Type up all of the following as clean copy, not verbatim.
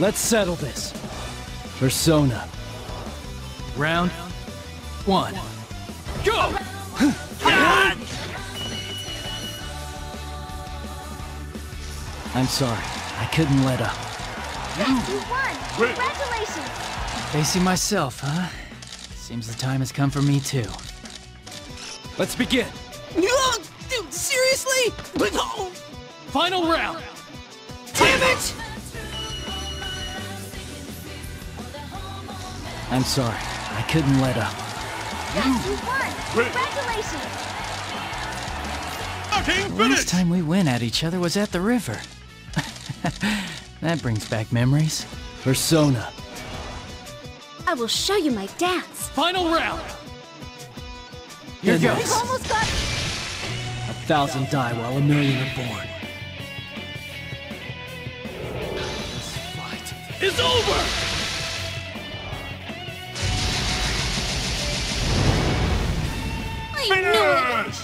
Let's settle this. Persona. Round one. Go! I'm sorry. I couldn't let up. Yes, you won! Congratulations! Facing myself, huh? Seems the time has come for me, too. Let's begin! No! Dude, seriously? No! Final round! Damn it! I'm sorry. I couldn't let up. Yes, you won! Congratulations! Okay, finish! The last time we went at each other was at the river. That brings back memories. Persona. I will show you my dance. Final round. Here goes. We've almost got 1,000 die while 1,000,000 are born. This fight is over. I knew it.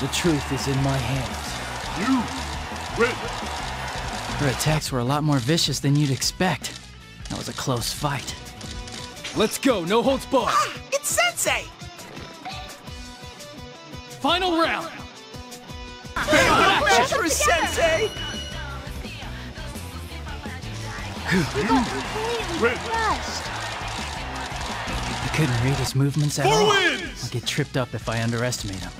The truth is in my hands. You win! Her attacks were a lot more vicious than you'd expect. That was a close fight. Let's go, no holds barred! Ah, it's Sensei! Final round! Match for Sensei! We got completely crushed! I couldn't read his movements at all. I'll get tripped up if I underestimate him.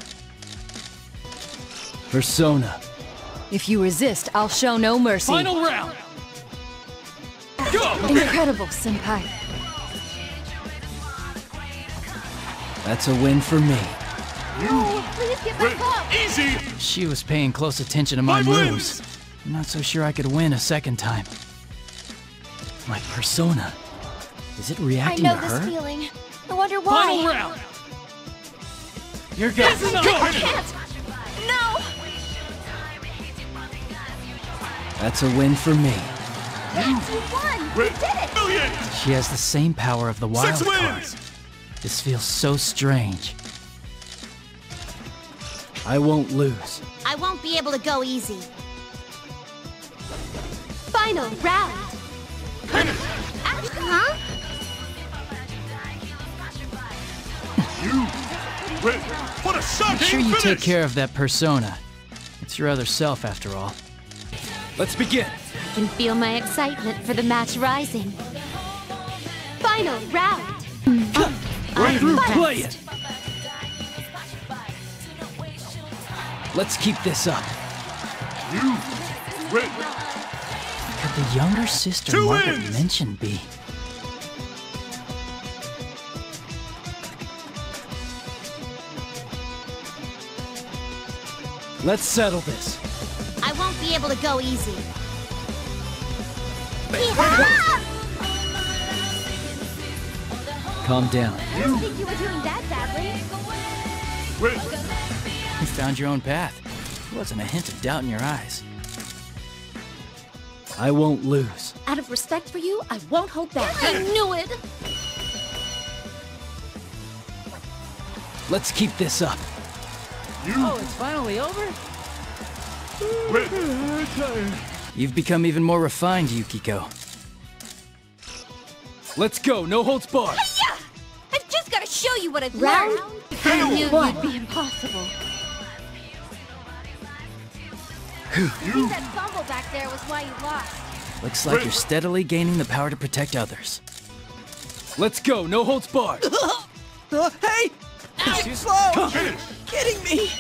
Persona. If you resist, I'll show no mercy. Final round! Go! Incredible, Senpai. That's a win for me. No, please get back up! Easy! She was paying close attention to my moves. I'm not so sure I could win a second time. My Persona. Is it reacting to her? I know this feeling. I wonder why. Final round! You're good. I can't! No! That's a win for me. Yes, you won! We did it! She has the same power of the wild card. This feels so strange. I won't lose. I won't be able to go easy. Final round! Huh? You win! What a shocking finish! Make sure you take care of that Persona. It's your other self, after all. Let's begin! I can feel my excitement for the match rising. Final round! Right through, play it! Let's keep this up. You win! Could the younger sister Margaret Mention be? Let's settle this. I won't be able to go easy. Calm down. I didn't think you were doing that badly. You found your own path. There wasn't a hint of doubt in your eyes. I won't lose. Out of respect for you, I won't hold back. I knew it! Let's keep this up. Oh, it's finally over? You've become even more refined, Yukiko. Let's go, no holds barred! Hey, yeah! I've just got to show you what I've learned! I knew you'd be impossible. That fumble back there was why you lost. Looks like you're steadily gaining the power to protect others. Let's go, no holds barred! Hey! Too slow! Kidding me!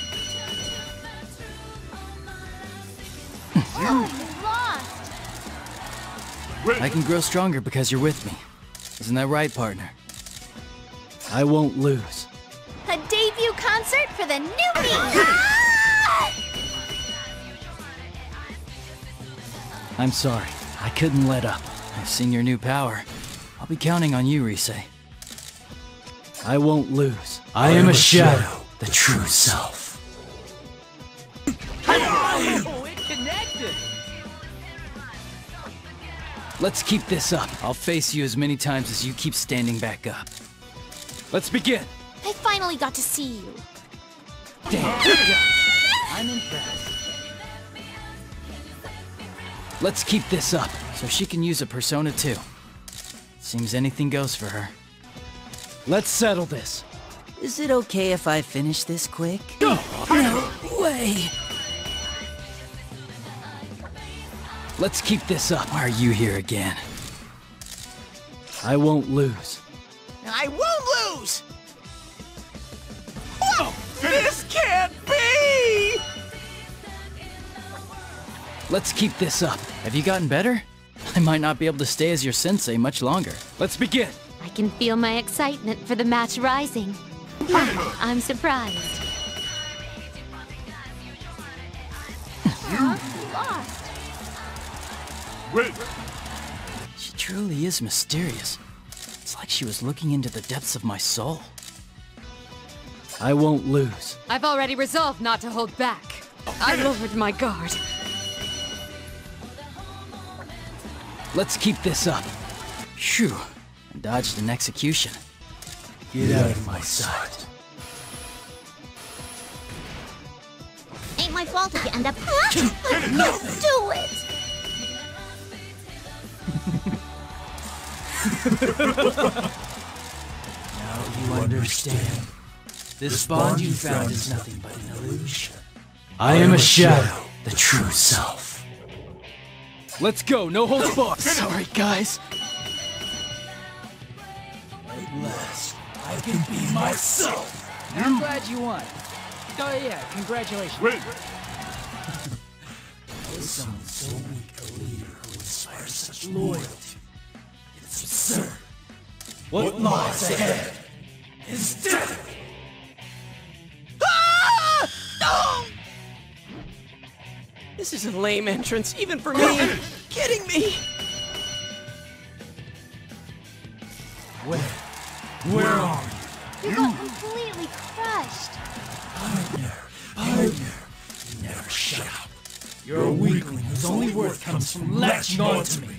Oh, you lost! I can grow stronger because you're with me. Isn't that right, partner? I won't lose. A debut concert for the newbie! I'm sorry. I couldn't let up. I've seen your new power. I'll be counting on you, Risei. I won't lose. I am a shadow, the true self. Oh, it connected. Let's keep this up. I'll face you as many times as you keep standing back up. Let's begin. I finally got to see you. Damn. I'm impressed. Let's keep this up, so she can use a Persona 2. Seems anything goes for her. Let's settle this. Is it okay if I finish this quick? Go! No way! Let's keep this up. Are you here again? I won't lose. I won't lose! Whoa! This can't be! Let's keep this up. Have you gotten better? I might not be able to stay as your sensei much longer. Let's begin! I can feel my excitement for the match rising. I'm surprised. You lost. Wait. She truly is mysterious. It's like she was looking into the depths of my soul. I won't lose. I've already resolved not to hold back. I lowered my guard. Let's keep this up. Phew. And dodged an execution. Get out of my sight. Ain't my fault if you end up. No! Do it! Now you understand. This bond you found is nothing but an illusion. I am a shadow, the true self. Let's go, no holds barred. Sorry, guys. At last. I can be myself! I'm glad you won. Oh yeah, congratulations. Wait. Someone so weak a leader who inspires such loyalty. It's absurd. What lies ahead is death! Ah! Oh! This is a lame entrance, even for me. Are you kidding me? Wait. Where are you? You got completely crushed. Partner, you never shut up. You're a weakling whose only worth comes from latching on to me.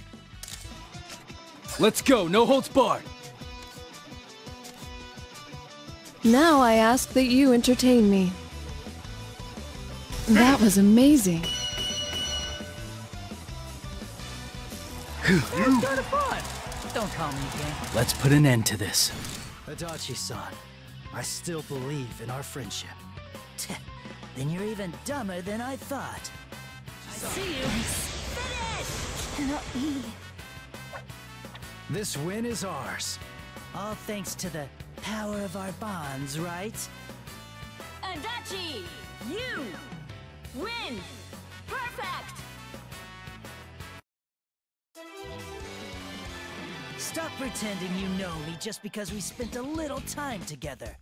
Let's go, no holds barred. Now I ask that you entertain me. That was amazing. That was kind of fun. Don't call me again. Let's put an end to this. Adachi-san, I still believe in our friendship. Then you're even dumber than I thought. I see you. Finish! This win is ours. All thanks to the power of our bonds, right? Adachi, you win! Perfect! Stop pretending you know me just because we spent a little time together.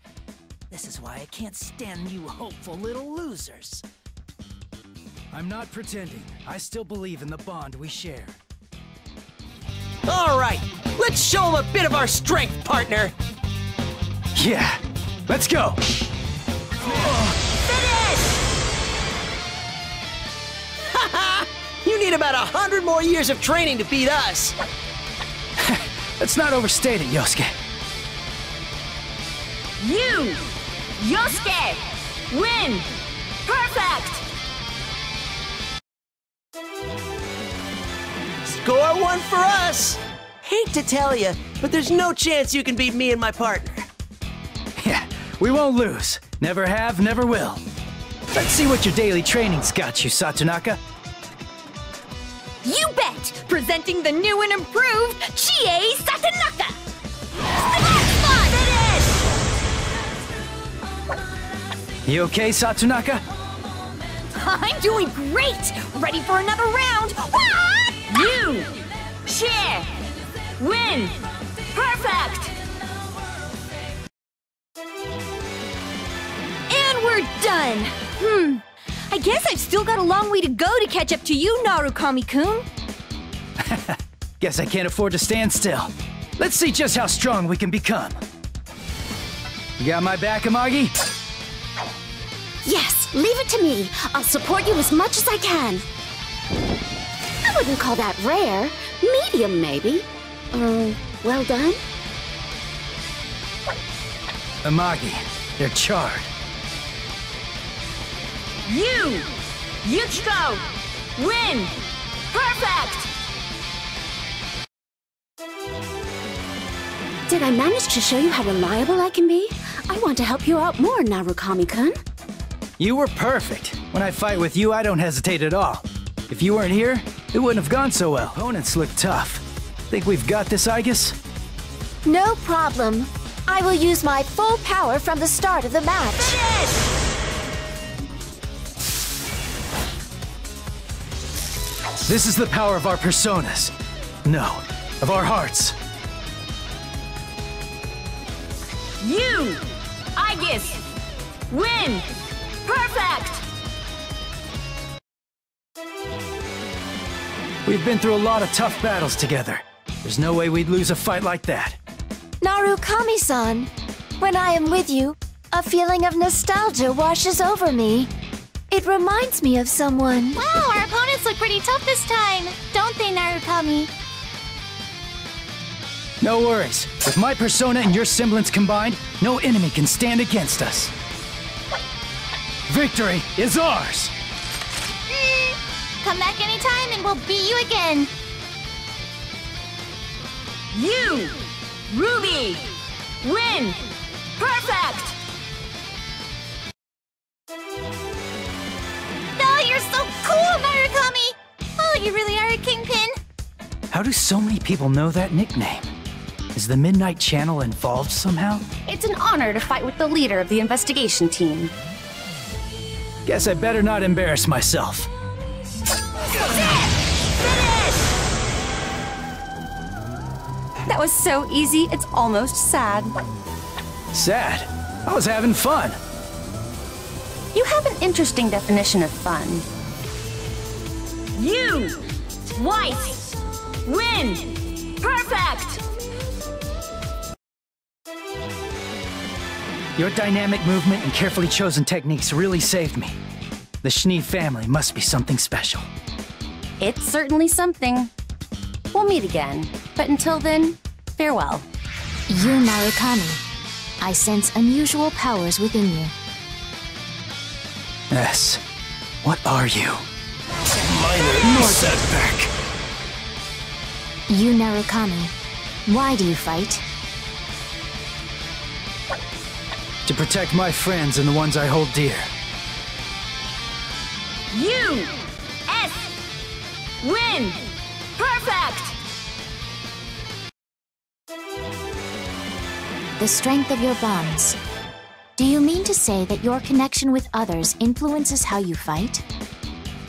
This is why I can't stand you hopeful little losers. I'm not pretending. I still believe in the bond we share. All right, let's show them a bit of our strength, partner. Yeah, let's go. Finish! Haha! You need about 100 more years of training to beat us. Let's not overstate it, Yosuke. You, Yosuke, win! Perfect! Score one for us! Hate to tell you, but there's no chance you can beat me and my partner. Yeah, we won't lose. Never have, never will. Let's see what your daily training's got you, Satonaka. You bet! Presenting the new and improved Chie Satanaka! Finish! You okay, Satanaka? I'm doing great! Ready for another round! You! Share! Win! Perfect! And we're done! I guess I've still got a long way to go to catch up to you, Narukami-kun. Guess I can't afford to stand still. Let's see just how strong we can become. You got my back, Amagi? Yes, leave it to me. I'll support you as much as I can. I wouldn't call that rare. Medium, maybe. Well done? Amagi, they're charred. You, Yukiko, win! Perfect! Did I manage to show you how reliable I can be? I want to help you out more, Narukami-kun. You were perfect. When I fight with you, I don't hesitate at all. If you weren't here, it wouldn't have gone so well. Opponents look tough. Think we've got this, Aigis? No problem. I will use my full power from the start of the match. Finish! This is the power of our personas. No, of our hearts. You, Aigis, win! Perfect! We've been through a lot of tough battles together. There's no way we'd lose a fight like that. Narukami-san, when I am with you, a feeling of nostalgia washes over me. It reminds me of someone. Wow, our opponents look pretty tough this time, don't they, Narukami? No worries. With my persona and your semblance combined, no enemy can stand against us. Victory is ours! Come back anytime and we'll beat you again. You, Ruby, win! Perfect! You really are a kingpin. How do so many people know that nickname? Is the Midnight Channel involved somehow? It's an honor to fight with the leader of the investigation team. Guess I better not embarrass myself. Finish! That was so easy, it's almost sad. Sad? I was having fun. You have an interesting definition of fun. You, White, win! Perfect! Your dynamic movement and carefully chosen techniques really saved me. The Schnee family must be something special. It's certainly something. We'll meet again, but until then, farewell. You, Narukami. I sense unusual powers within you. Yes. What are you? Minor setback. Yu Narukami, why do you fight? To protect my friends and the ones I hold dear. You, S, win! Perfect! The strength of your bonds. Do you mean to say that your connection with others influences how you fight?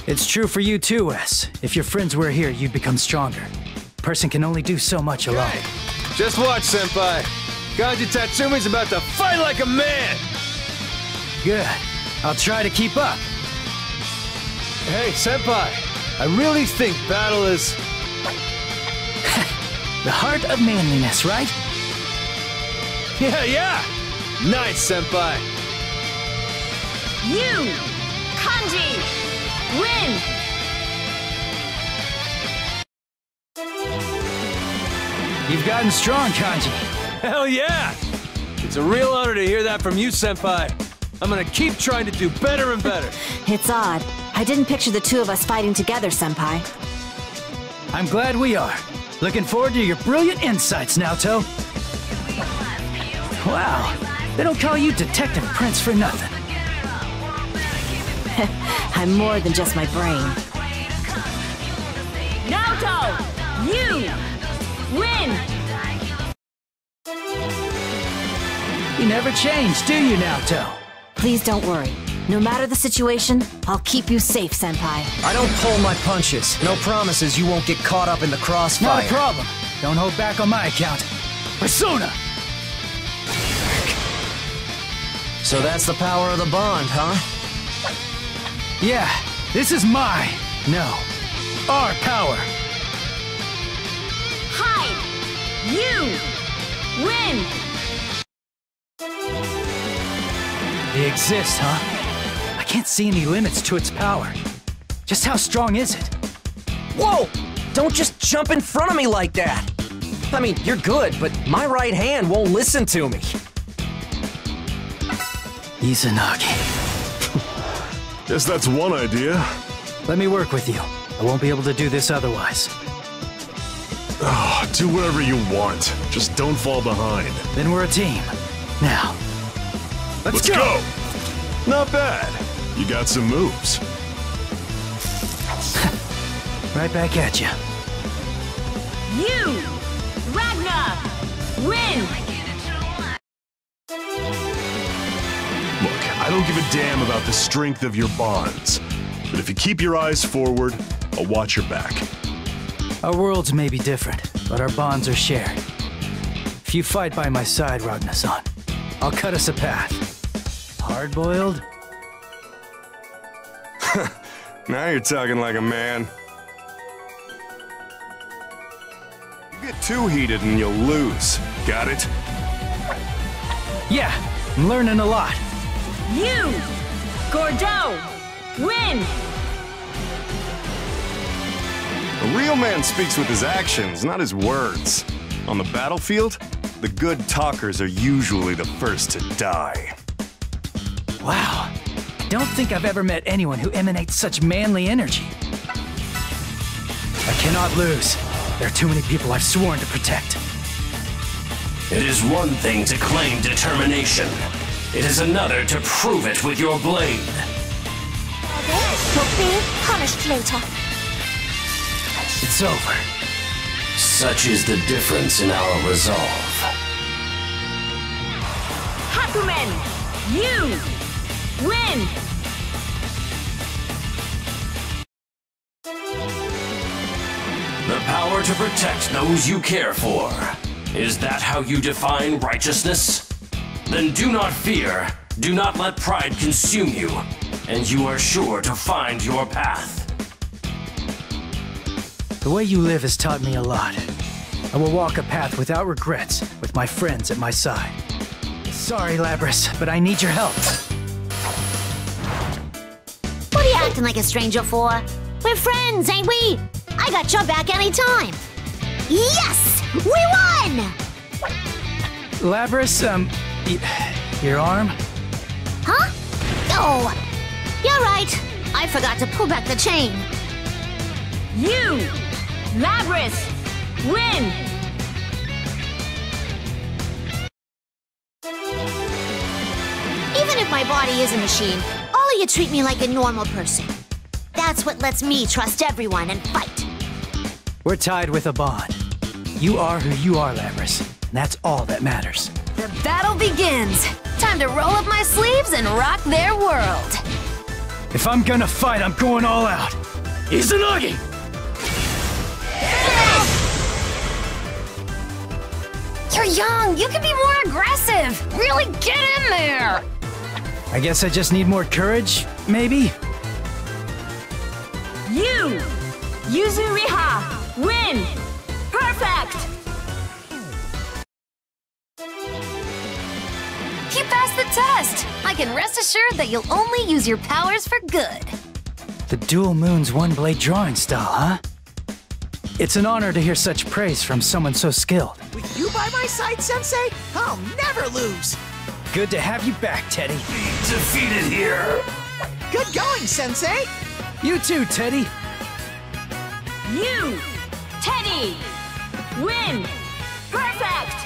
It's true for you too, S. If your friends were here, you'd become stronger. A person can only do so much alone. Hey, just watch, senpai. Kanji Tatsumi's about to fight like a man! Good. I'll try to keep up. Hey, senpai. I really think battle is... the heart of manliness, right? Yeah! Nice, senpai. You, Kanji! Win! You've gotten strong, Kanji. Hell yeah! It's a real honor to hear that from you, senpai. I'm gonna keep trying to do better and better. It's odd. I didn't picture the two of us fighting together, senpai. I'm glad we are. Looking forward to your brilliant insights, Naoto. Wow, they don't call you Detective Prince for nothing. I'm more than just my brain. Naoto! You! Win! You never change, do you, Naoto? Please don't worry. No matter the situation, I'll keep you safe, senpai. I don't pull my punches. No promises you won't get caught up in the crossfire. Not a problem. Don't hold back on my account. Persona! So that's the power of the bond, huh? Yeah, this is my... no, our power. Hide! You! Win! It exists, huh? I can't see any limits to its power. Just how strong is it? Whoa! Don't just jump in front of me like that! I mean, you're good, but my right hand won't listen to me. Izanagi. Guess that's one idea. Let me work with you. I won't be able to do this otherwise. Oh, do whatever you want. Just don't fall behind. Then we're a team. Now, let's go! Not bad. You got some moves. Right back at ya. You! Ragnar! Win! Look, I don't give a damn about the strength of your bonds. But if you keep your eyes forward, I'll watch your back. Our worlds may be different, but our bonds are shared. If you fight by my side, Ragnarson, I'll cut us a path. Hard-boiled? Now you're talking like a man. You get too heated and you'll lose. Got it? Yeah, I'm learning a lot. You! Gordeaux! Win! A real man speaks with his actions, not his words. On the battlefield, the good talkers are usually the first to die. Wow. Don't think I've ever met anyone who emanates such manly energy. I cannot lose. There are too many people I've sworn to protect. It is one thing to claim determination. It is another to prove it with your blade. Others will be punished later. It's over. Such is the difference in our resolve. Hakumen, you! Win! The power to protect those you care for. Is that how you define righteousness? Then do not fear, do not let pride consume you, and you are sure to find your path. The way you live has taught me a lot. I will walk a path without regrets, with my friends at my side. Sorry, Labrys, but I need your help. Acting like a stranger for? We're friends, ain't we? I got your back any time. Yes! We won! Labrys, your arm? Huh? Oh! You're right. I forgot to pull back the chain. You! Labrys! Win! Even if my body is a machine, you treat me like a normal person. That's what lets me trust everyone and fight. We're tied with a bond. You are who you are, Labrys, and that's all that matters. The battle begins. Time to roll up my sleeves and rock their world. If I'm gonna fight, I'm going all out. Izanagi! You're young. You can be more aggressive. Really get in there. I guess I just need more courage, maybe? You! Yuzuriha! Win! Perfect! You passed the test! I can rest assured that you'll only use your powers for good. The Dual Moon's one-blade drawing style, huh? It's an honor to hear such praise from someone so skilled. With you by my side, Sensei, I'll never lose! Good to have you back, Teddy. Defeated here. Good going, Sensei. You too, Teddy. You, Teddy, win. Perfect.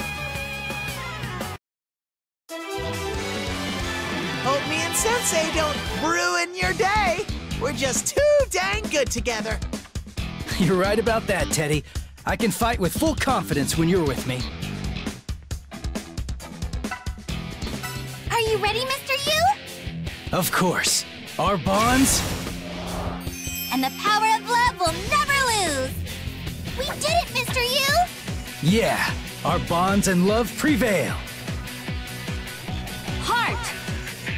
Hope me and Sensei don't ruin your day. We're just too dang good together. You're right about that, Teddy. I can fight with full confidence when you're with me. You ready, Mr. Yu? Of course. Our bonds? And the power of love will never lose! We did it, Mr. Yu! Yeah, our bonds and love prevail. Heart!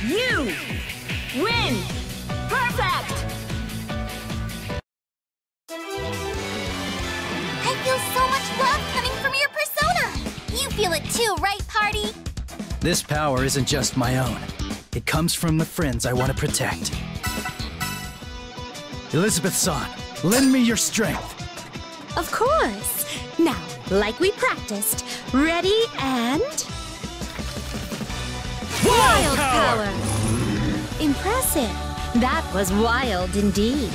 You! Win! Perfect! I feel so much love coming from your persona! You feel it too, right, party? This power isn't just my own. It comes from the friends I want to protect. Elizabeth-san, lend me your strength. Of course. Now, like we practiced, ready and... Wild power! Impressive. That was wild indeed.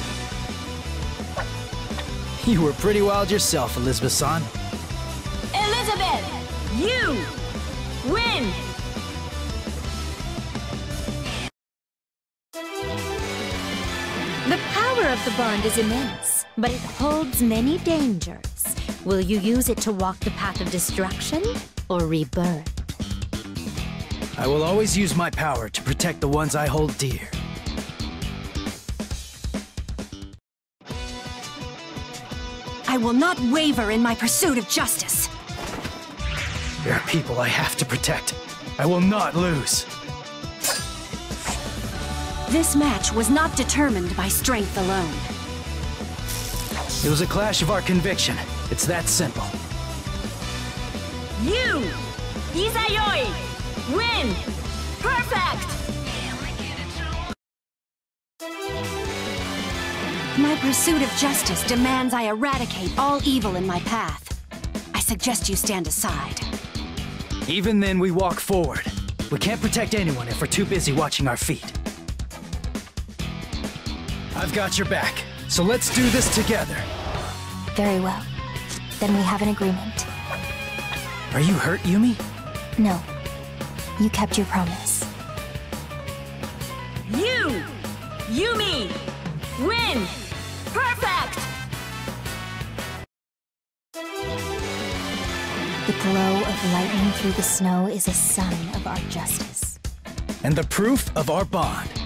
You were pretty wild yourself, Elizabeth-san. Elizabeth! You win! The power of the bond is immense, but it holds many dangers. Will you use it to walk the path of destruction or rebirth? I will always use my power to protect the ones I hold dear. I will not waver in my pursuit of justice. There are people I have to protect. I will not lose. This match was not determined by strength alone. It was a clash of our conviction. It's that simple. You, Izayoi! Win! Perfect! My pursuit of justice demands I eradicate all evil in my path. I suggest you stand aside. Even then, we walk forward. We can't protect anyone if we're too busy watching our feet. I've got your back, so let's do this together. Very well. Then we have an agreement. Are you hurt, Yumi? No. You kept your promise. You! Yumi! Win! Perfect! The glow of lightning through the snow is a sign of our justice. And the proof of our bond.